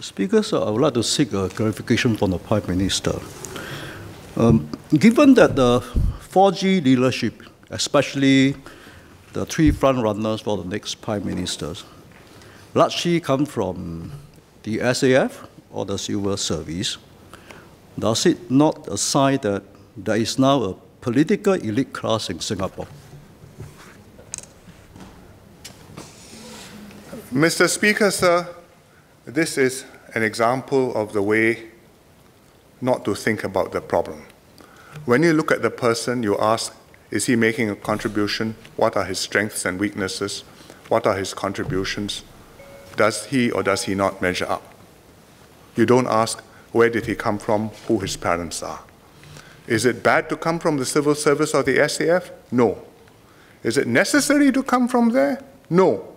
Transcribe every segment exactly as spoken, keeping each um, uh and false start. Speaker, sir, I would like to seek a clarification from the Prime Minister. Um, given that the four G leadership, especially the three front runners for the next Prime Ministers, largely come from the S A F or the Civil Service, does it not a sign that there is now a political elite class in Singapore? Mister Speaker, sir, this is an example of the way not to think about the problem. When you look at the person, you ask, is he making a contribution? What are his strengths and weaknesses? What are his contributions? Does he or does he not measure up? You don't ask, where did he come from, who his parents are. Is it bad to come from the Civil Service or the S A F? No. Is it necessary to come from there? No.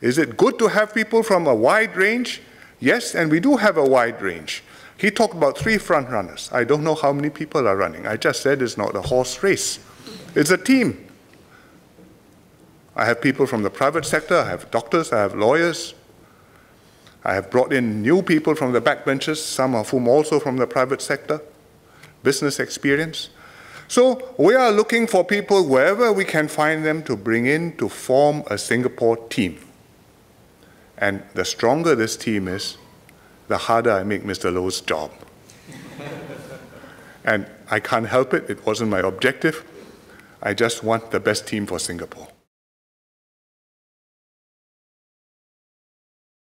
Is it good to have people from a wide range? Yes, and we do have a wide range. He talked about three front runners. I don't know how many people are running. I just said it's not a horse race. It's a team. I have people from the private sector. I have doctors. I have lawyers. I have brought in new people from the backbenches, some of whom also from the private sector, business experience. So we are looking for people wherever we can find them to bring in to form a Singapore team. And the stronger this team is, the harder I make Mister Low's job. And I can't help it. It wasn't my objective. I just want the best team for Singapore.